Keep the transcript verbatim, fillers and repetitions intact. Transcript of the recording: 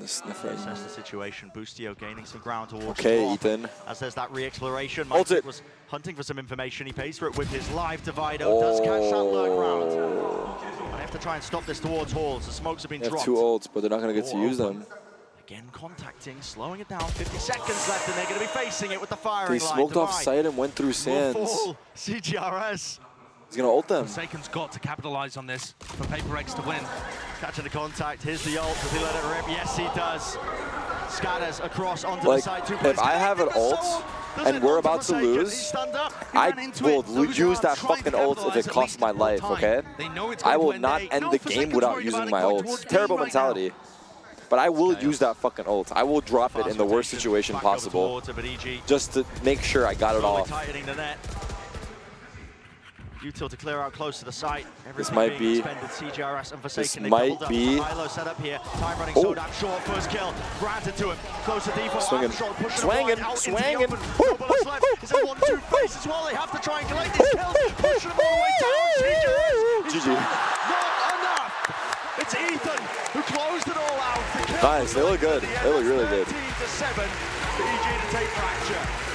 Nothing. Assess the situation. Boostio gaining some ground towards okay, the Ethan. As there's that re-exploration. Mike it. was hunting for some information. He pays for it with his live divider. Oh. Does catch that lurk round. I have to try and stop this towards Halls. The smokes have been they dropped. They have two ults, but they're not going to get oh, to use them. Again, contacting, slowing it down. fifty seconds left, and they're going to be facing it with the firing line. They smoked line. off right. site and went through sands. C G R S. He's going to ult them. Forsaken's got to capitalize on this for Paper Rex to win. Catching the contact. Here's the ult. Does he let it rip? Yes, he does. Scatters across onto like, the side. Two if I have an ult and we're about to lose, I will use that fucking ult if it costs my life, okay? I will not end the game without using my ult. Terrible mentality. But I will use that fucking ult. I will drop it in the worst situation possible just to make sure I got it off. Util to clear out close to the site. Everything this might being be. C G R S and this might be. Oh! Short first kill. Granted to him. Close to default. Swinging. Swinging. Swinging. It's a one-two face as well. They have to try and collect these kills. Pushing them all the way down. C G R S. G G. Not enough. It's Ethan who closed it all out. The nice. They look good. They look really good. thirteen to seven for E G to take fracture.